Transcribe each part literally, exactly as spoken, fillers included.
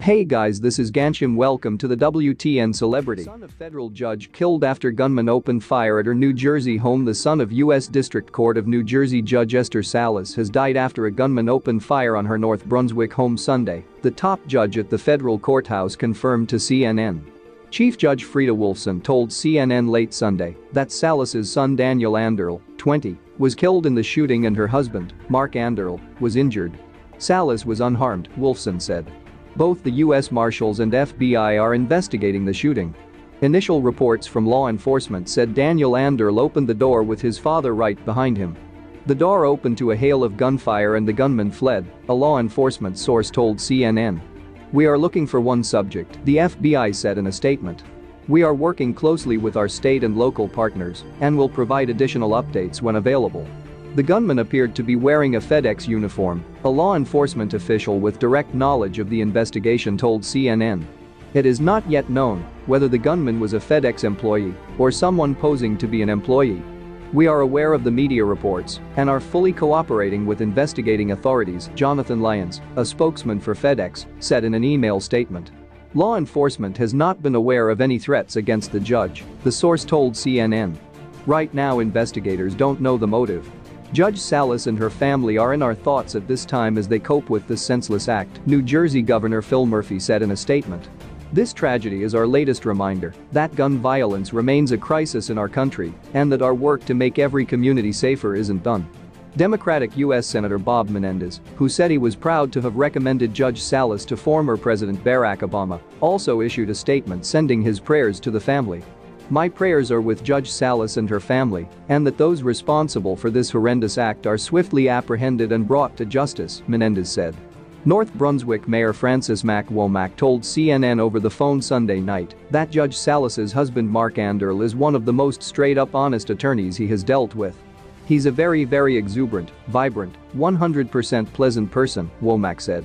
Hey guys, this is Gansham. Welcome to the W T N Celebrity. Son of federal judge killed after gunman opened fire at her New Jersey home. The son of U S District Court of New Jersey Judge Esther Salas has died after a gunman opened fire on her North Brunswick home Sunday, the top judge at the federal courthouse confirmed to C N N. Chief Judge Frieda Wolfson told C N N late Sunday that Salas's son Daniel Anderl, twenty, was killed in the shooting and her husband, Mark Anderl, was injured. Salas was unharmed, Wolfson said. Both the U S Marshals and F B I are investigating the shooting. Initial reports from law enforcement said Daniel Anderl opened the door with his father right behind him. The door opened to a hail of gunfire and the gunman fled, a law enforcement source told C N N. "We are looking for one subject," the F B I said in a statement. "We are working closely with our state and local partners and will provide additional updates when available." The gunman appeared to be wearing a FedEx uniform, a law enforcement official with direct knowledge of the investigation told C N N. It is not yet known whether the gunman was a FedEx employee or someone posing to be an employee. "We are aware of the media reports and are fully cooperating with investigating authorities," Jonathan Lyons, a spokesman for FedEx, said in an email statement. "Law enforcement has not been aware of any threats against the judge," the source told C N N. "Right now investigators don't know the motive. Judge Salas and her family are in our thoughts at this time as they cope with this senseless act," New Jersey Governor Phil Murphy said in a statement. "This tragedy is our latest reminder that gun violence remains a crisis in our country and that our work to make every community safer isn't done." Democratic U S Senator Bob Menendez, who said he was proud to have recommended Judge Salas to former President Barack Obama, also issued a statement sending his prayers to the family. "My prayers are with Judge Salas and her family, and that those responsible for this horrendous act are swiftly apprehended and brought to justice," Menendez said. North Brunswick Mayor Francis Mac Womack told C N N over the phone Sunday night that Judge Salas's husband Mark Anderl is one of the most straight-up honest attorneys he has dealt with. "He's a very, very exuberant, vibrant, one hundred percent pleasant person," Womack said.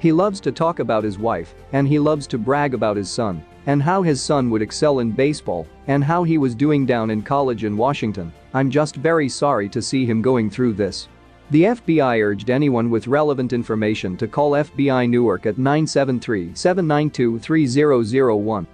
"He loves to talk about his wife, and he loves to brag about his son, and how his son would excel in baseball, and how he was doing down in college in Washington. I'm just very sorry to see him going through this." The F B I urged anyone with relevant information to call F B I Newark at nine seven three, seven nine two, three zero zero one.